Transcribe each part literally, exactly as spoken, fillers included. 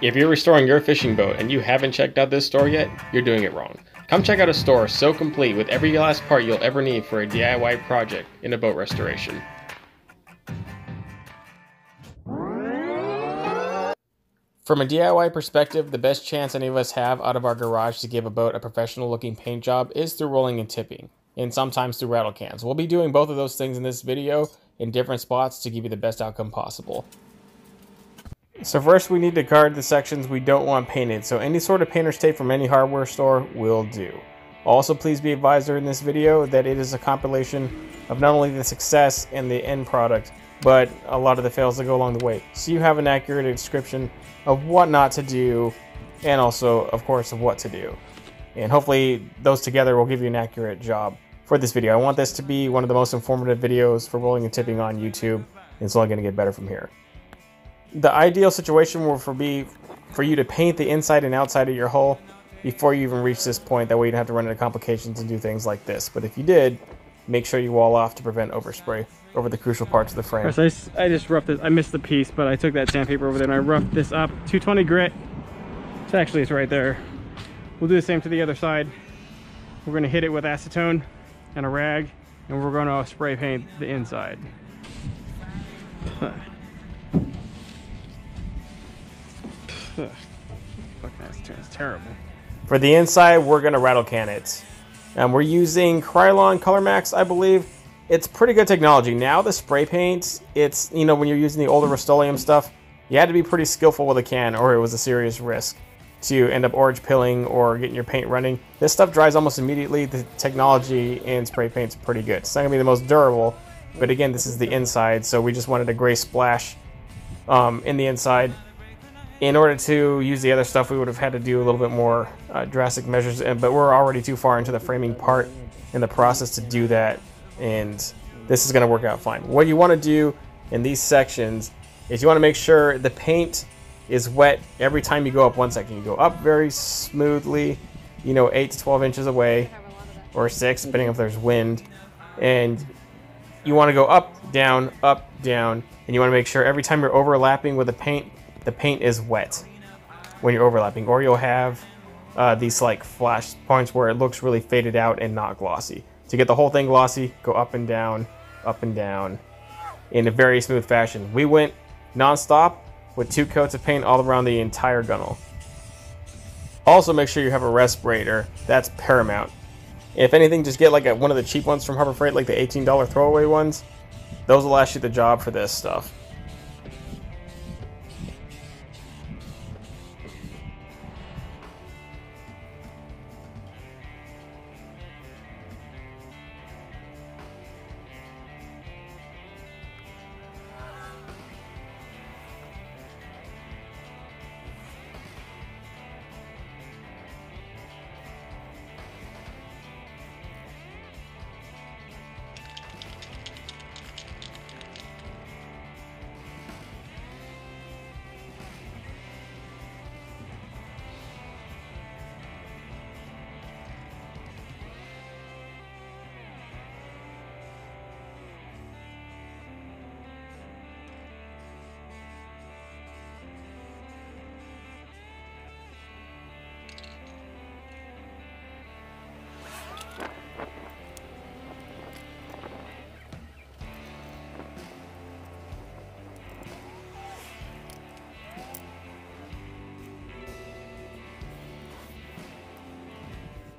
If you're restoring your fishing boat and you haven't checked out this store yet, you're doing it wrong. Come check out a store so complete with every last part you'll ever need for a D I Y project in a boat restoration. From a D I Y perspective, the best chance any of us have out of our garage to give a boat a professional looking paint job is through rolling and tipping, and sometimes through rattle cans. We'll be doing both of those things in this video in different spots to give you the best outcome possible. So first we need to card the sections we don't want painted, so any sort of painter's tape from any hardware store will do. Also, please be advised during this video that it is a compilation of not only the success and the end product, but a lot of the fails that go along the way, so you have an accurate description of what not to do, and also, of course, of what to do. And hopefully those together will give you an accurate job for this video. I want this to be one of the most informative videos for rolling and tipping on YouTube, and it's only gonna get better from here. The ideal situation will for be for you to paint the inside and outside of your hull before you even reach this point. That way you don't have to run into complications and do things like this. But if you did, make sure you wall off to prevent overspray over the crucial parts of the frame. Of course, I, I just roughed it. I missed the piece, but I took that sandpaper over there and I roughed this up. two twenty grit. It's actually, it's right there. We'll do the same to the other side. We're going to hit it with acetone and a rag, and we're going to spray paint the inside. That's terrible. For the inside, we're going to rattle can it. Um, we're using Krylon ColorMax, I believe. It's pretty good technology. Now the spray paint, it's, you know, when you're using the older Rust-Oleum stuff, you had to be pretty skillful with a can or it was a serious risk to end up orange pilling or getting your paint running. This stuff dries almost immediately. The technology in spray paint's pretty good. It's not gonna be the most durable, but again, this is the inside, so we just wanted a gray splash um, in the inside. In order to use the other stuff, we would have had to do a little bit more uh, drastic measures, but we're already too far into the framing part in the process to do that, and this is going to work out fine. What you want to do in these sections is you want to make sure the paint is wet every time you go up one second. You go up very smoothly, you know, eight to twelve inches away, or six, depending if there's wind, and you want to go up, down, up, down, and you want to make sure every time you're overlapping with the paint, the paint is wet when you're overlapping, or you'll have uh, these like flash points where it looks really faded out and not glossy. To get the whole thing glossy, go up and down, up and down in a very smooth fashion. We went non-stop with two coats of paint all around the entire gunnel. Also make sure you have a respirator. That's paramount. If anything, just get like a, one of the cheap ones from Harbor Freight, like the eighteen dollar throwaway ones. Those will last you the job for this stuff.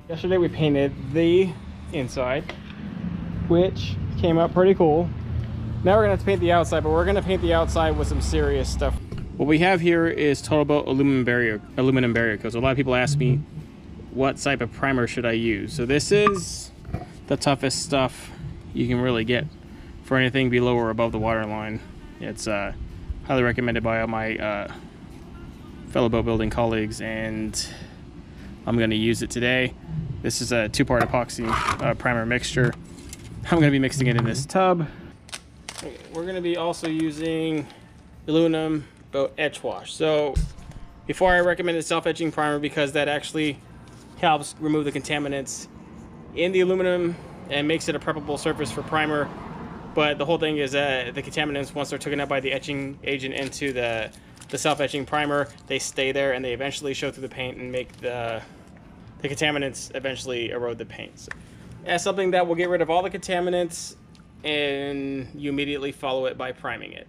Yesterday we painted the inside, which came out pretty cool. Now we're gonna have to paint the outside, but we're gonna paint the outside with some serious stuff. What we have here is Total Boat Aluminum Barrier, aluminum barrier coat. So a lot of people ask me, what type of primer should I use? So this is the toughest stuff you can really get for anything below or above the water line. It's uh, highly recommended by all my uh, fellow boat building colleagues, and I'm gonna use it today. This is a two-part epoxy uh, primer mixture. I'm gonna be mixing it in this tub. Okay, we're gonna be also using aluminum boat etch wash. So before I recommend the self-etching primer, because that actually helps remove the contaminants in the aluminum and makes it a preppable surface for primer. But the whole thing is that uh, the contaminants, once they're taken up by the etching agent into the the self-etching primer, they stay there and they eventually show through the paint and make the, the contaminants eventually erode the paint. So, as something that will get rid of all the contaminants, and you immediately follow it by priming it.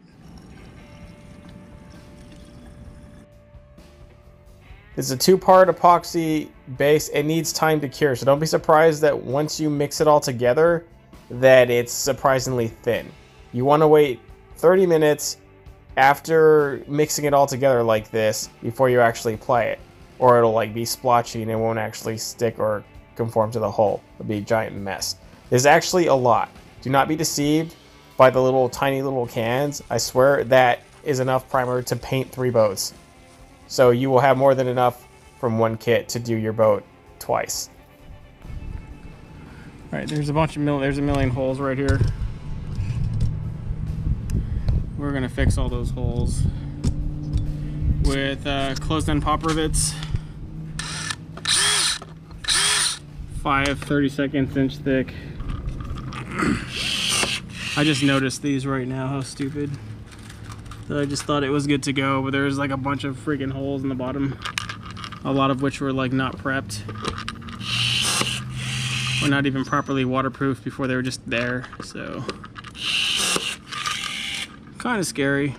It's a two-part epoxy base. It needs time to cure, so don't be surprised that once you mix it all together that it's surprisingly thin. You want to wait thirty minutes after mixing it all together like this before you actually apply it, or it'll like be splotchy and it won't actually stick or conform to the hull. It'll be a giant mess. There's actually a lot. Do not be deceived by the little tiny little cans. I swear that is enough primer to paint three boats. So you will have more than enough from one kit to do your boat twice. All right, there's a bunch of mil there's a million holes right here. We're gonna fix all those holes with uh, closed-end pop rivets, five thirty-seconds inch thick. I just noticed these right now, how stupid. So I just thought it was good to go, but there's like a bunch of freaking holes in the bottom, a lot of which were like not prepped or not even properly waterproofed before they were just there, so kind of scary.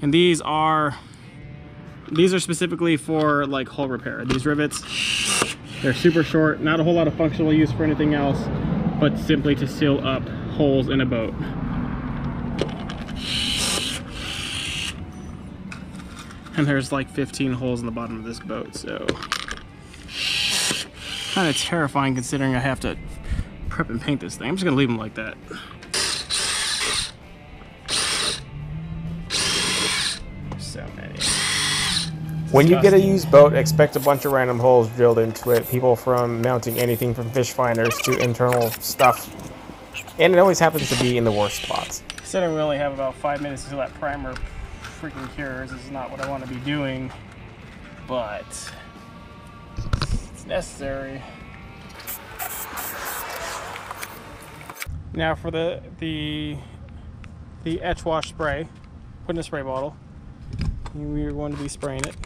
And these are these are specifically for like hull repair, these rivets. They're super short, not a whole lot of functional use for anything else, but simply to seal up holes in a boat. And there's like fifteen holes in the bottom of this boat, so kind of terrifying considering I have to prep and paint this thing. I'm just gonna leave them like that. So many. When you get a used boat, expect a bunch of random holes drilled into it. People from mounting anything from fish finders to internal stuff. And it always happens to be in the worst spots. Considering we only have about five minutes until that primer freaking cures, this is not what I want to be doing, but it's necessary. Now for the the the etch wash spray, put in a spray bottle. We're going to be spraying it.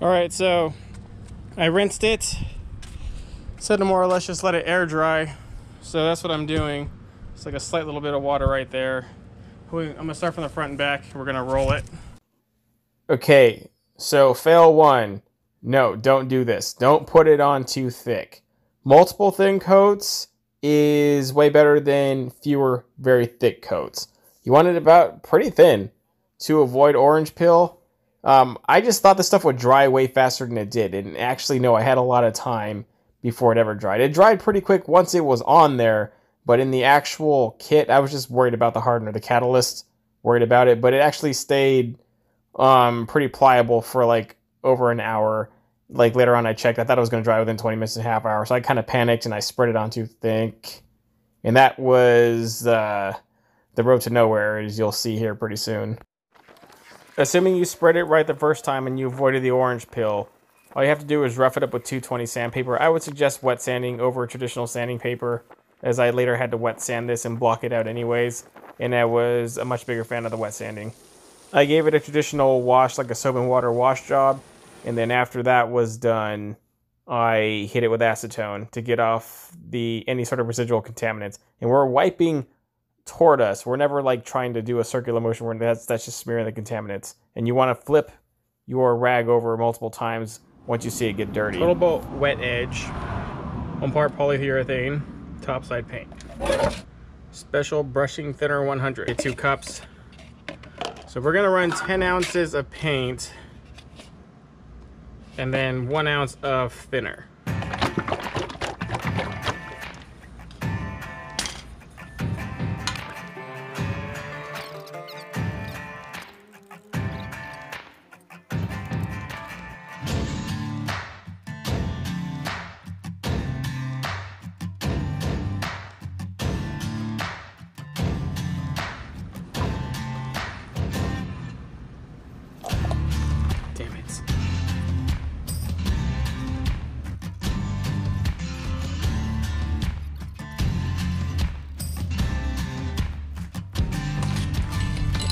All right, so I rinsed it. Said to more or less just let it air dry. So that's what I'm doing. It's like a slight little bit of water right there. I'm gonna start from the front and back. We're gonna roll it. Okay, so fail one. No, don't do this. Don't put it on too thick. Multiple thin coats is way better than fewer very thick coats. You want it about pretty thin to avoid orange peel. Um, I just thought this stuff would dry way faster than it did. And actually, no, I had a lot of time before it ever dried. It dried pretty quick once it was on there, but in the actual kit, I was just worried about the hardener, the catalyst, worried about it, but it actually stayed um, pretty pliable for like over an hour. Like later on I checked, I thought it was gonna dry within twenty minutes and a half hour, so I kind of panicked and I spread it on too thick. And that was uh, the road to nowhere, as you'll see here pretty soon. Assuming you spread it right the first time and you avoided the orange peel, all you have to do is rough it up with two twenty sandpaper. I would suggest wet sanding over traditional sanding paper, as I later had to wet sand this and block it out anyways, and I was a much bigger fan of the wet sanding. I gave it a traditional wash, like a soap and water wash job, and then after that was done, I hit it with acetone to get off the any sort of residual contaminants. And we're wiping toward us. We're never like trying to do a circular motion where that's, that's just smearing the contaminants. And you want to flip your rag over multiple times once you see it get dirty. Total Boat wet edge, one part polyurethane, topside paint. Special brushing thinner one hundred, two cups. So we're gonna run ten ounces of paint and then one ounce of thinner.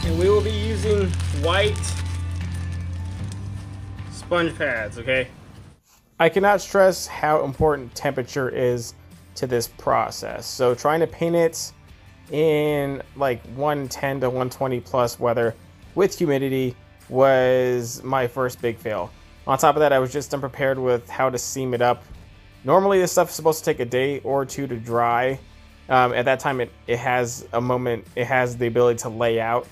and we will be using white sponge pads, okay? I cannot stress how important temperature is to this process. So trying to paint it in like one ten to one twenty plus weather with humidity was my first big fail. On top of that, I was just unprepared with how to seam it up. Normally this stuff is supposed to take a day or two to dry. Um, at that time, it, it has a moment, it has the ability to lay out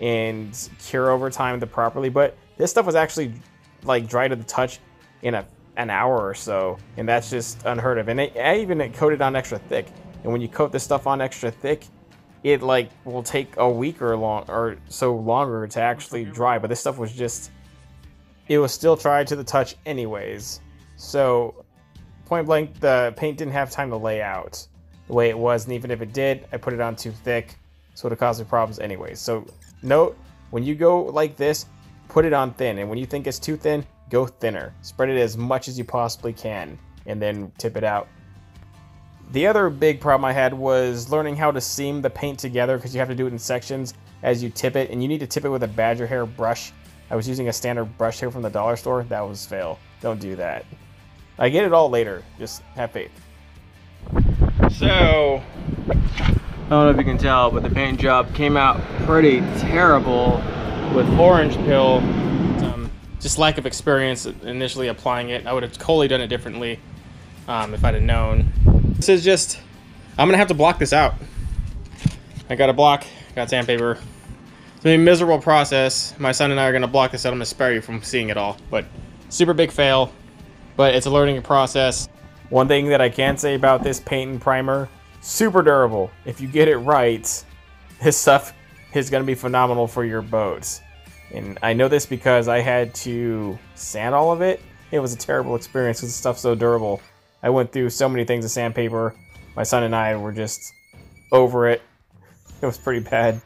and cure over time to properly, but this stuff was actually like dry to the touch in a, an hour or so, and that's just unheard of. And I, I even coated on extra thick, and when you coat this stuff on extra thick, it like will take a week or long or so longer to actually dry, but this stuff was just, it was still dry to the touch anyways. So point blank, the paint didn't have time to lay out the way it was, and even if it did, I put it on too thick, so it would cause me problems anyway. So note, when you go like this, put it on thin, and when you think it's too thin, go thinner. Spread it as much as you possibly can, and then tip it out. The other big problem I had was learning how to seam the paint together, because you have to do it in sections as you tip it, and you need to tip it with a Badger Hair brush. I was using a standard brush here from the dollar store. That was fail. Don't do that. I get it all later, just have faith. So, I don't know if you can tell, but the paint job came out pretty terrible with orange peel. Um, just lack of experience initially applying it. I would have totally done it differently um, if I'd have known. This is just, I'm gonna have to block this out. I got a block, got sandpaper. It's gonna be a miserable process. My son and I are gonna block this out. I'm gonna spare you from seeing it all, but super big fail, but it's a learning process. One thing that I can say about this paint and primer, super durable. If you get it right, this stuff is gonna be phenomenal for your boats. And I know this because I had to sand all of it. It was a terrible experience because the stuff's so durable. I went through so many things of sandpaper. My son and I were just over it. It was pretty bad.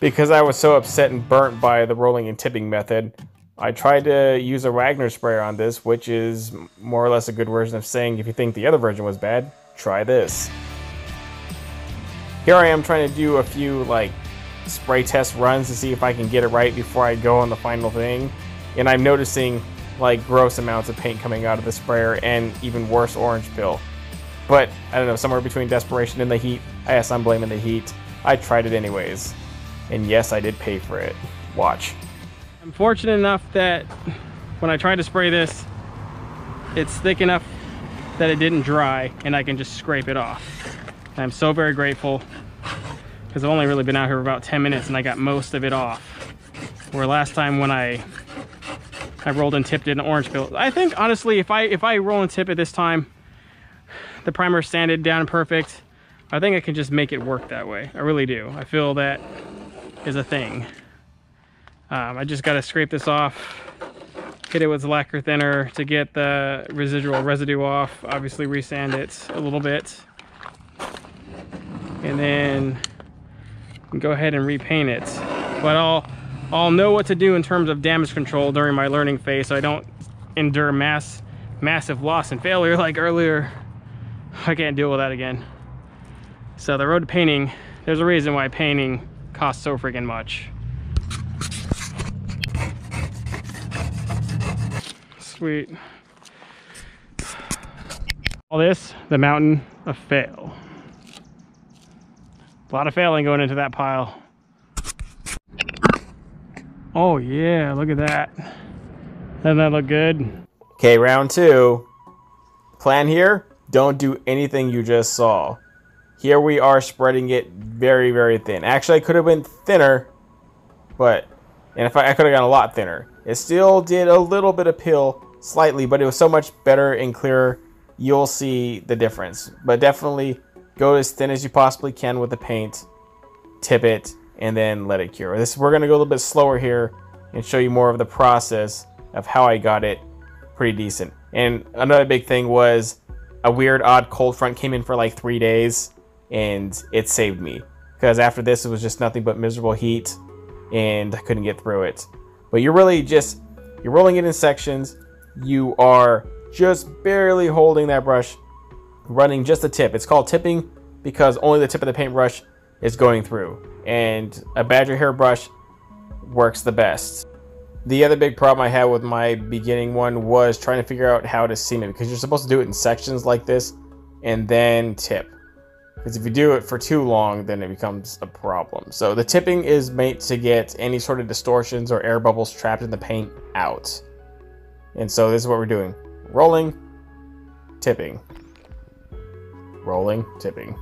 Because I was so upset and burnt by the rolling and tipping method, I tried to use a Wagner sprayer on this, which is more or less a good version of saying if you think the other version was bad, try this. Here I am trying to do a few like spray test runs to see if I can get it right before I go on the final thing, and I'm noticing like gross amounts of paint coming out of the sprayer and even worse orange peel. But I don't know, somewhere between desperation and the heat, I guess I'm blaming the heat. I tried it anyways. And yes, I did pay for it. Watch. I'm fortunate enough that when I tried to spray this, it's thick enough that it didn't dry and I can just scrape it off. And I'm so very grateful because I've only really been out here for about ten minutes and I got most of it off. Where last time when I I rolled and tipped it in orange peel, I think honestly, if I if I roll and tip it this time, the primer sanded down perfect, I think I can just make it work that way. I really do. I feel that is a thing. Um, I just got to scrape this off, hit it with lacquer thinner to get the residual residue off, obviously resand it a little bit, and then go ahead and repaint it. But I'll, I'll know what to do in terms of damage control during my learning phase so I don't endure mass, massive loss and failure like earlier. I can't deal with that again. So the road to painting, there's a reason why painting costs so freaking much. Sweet. All this, the mountain of fail. A lot of failing going into that pile. Oh yeah, look at that. Doesn't that look good? Okay, round two. Plan here, don't do anything you just saw. Here we are spreading it very, very thin. Actually, I could have been thinner, but, and if I, I could have gone a lot thinner. It still did a little bit of peel, slightly, but it was so much better and clearer. You'll see the difference. But definitely go as thin as you possibly can with the paint, tip it, and then let it cure. This, we're gonna go a little bit slower here and show you more of the process of how I got it pretty decent. And another big thing was a weird, odd cold front came in for like three days. And it saved me, because after this it was just nothing but miserable heat and I couldn't get through it. But you're really just, you're rolling it in sections, you are just barely holding that brush, running just the tip. It's called tipping because only the tip of the paintbrush is going through, and a Badger hair brush works the best. The other big problem I had with my beginning one was trying to figure out how to seam it, because you're supposed to do it in sections like this and then tip. Because if you do it for too long, then it becomes a problem. So the tipping is meant to get any sort of distortions or air bubbles trapped in the paint out. And so this is what we're doing. Rolling, tipping. Rolling, tipping.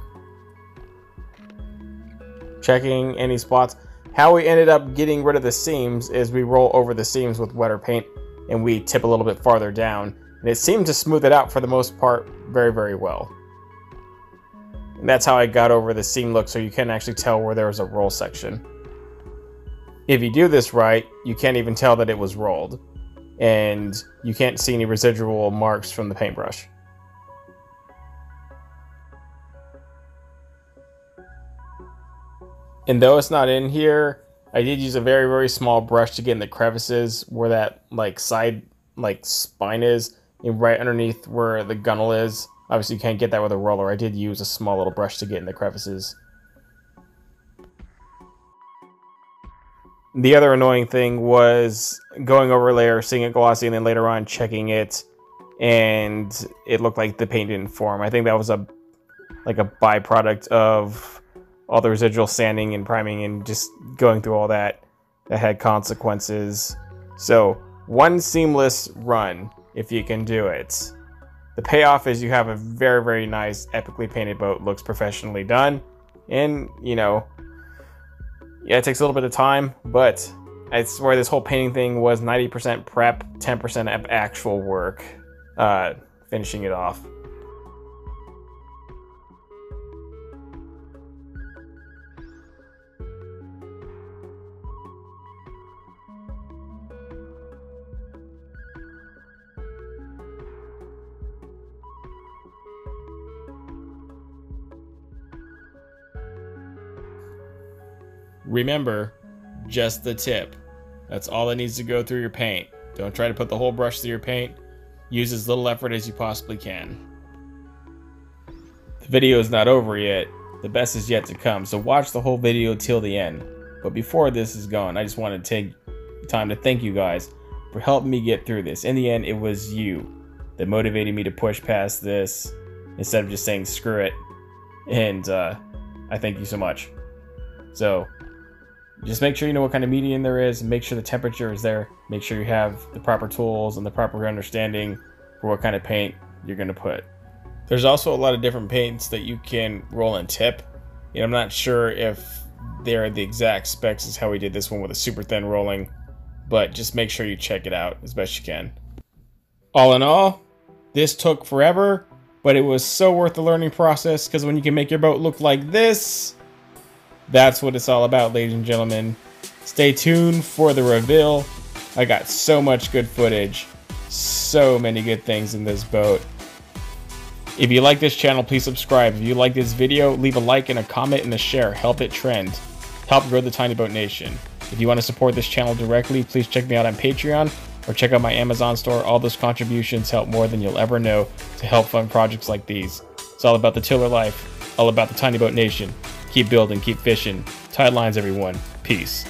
Checking any spots. How we ended up getting rid of the seams is we roll over the seams with wetter paint and we tip a little bit farther down. And it seemed to smooth it out for the most part very, very well. And that's how I got over the seam look, so you can actually tell where there was a roll section. If you do this right, you can't even tell that it was rolled. And you can't see any residual marks from the paintbrush. And though it's not in here, I did use a very, very small brush to get in the crevices where that like side like spine is, and right underneath where the gunnel is. Obviously you can't get that with a roller. I did use a small little brush to get in the crevices. The other annoying thing was going over a layer, seeing it glossy, and then later on checking it, and it looked like the paint didn't form. I think that was a like a byproduct of all the residual sanding and priming and just going through all that that had consequences. So one seamless run, if you can do it. The payoff is you have a very, very nice, epically painted boat, looks professionally done. And you know, yeah, it takes a little bit of time, but I swear this whole painting thing was ninety percent prep, ten percent actual work, uh, finishing it off. Remember, just the tip. That's all that needs to go through your paint. Don't try to put the whole brush through your paint. Use as little effort as you possibly can. The video is not over yet. The best is yet to come, so watch the whole video till the end. But before this is gone, I just want to take time to thank you guys for helping me get through this. In the end, it was you that motivated me to push past this instead of just saying screw it. And uh, I thank you so much. So, just make sure you know what kind of medium there is, make sure the temperature is there, make sure you have the proper tools and the proper understanding for what kind of paint you're going to put. There's also a lot of different paints that you can roll and tip, and I'm not sure if they're the exact specs as how we did this one with a super thin rolling, but just make sure you check it out as best you can. All in all, this took forever, but it was so worth the learning process, because when you can make your boat look like this, that's what it's all about, ladies and gentlemen. Stay tuned for the reveal. I got so much good footage. So many good things in this boat. If you like this channel, please subscribe. If you like this video, leave a like and a comment and a share. Help it trend. Help grow the Tiny Boat Nation. If you want to support this channel directly, please check me out on Patreon or check out my Amazon store. All those contributions help more than you'll ever know to help fund projects like these. It's all about the tiller life. All about the Tiny Boat Nation. Keep building, keep fishing. Tight lines, everyone. Peace.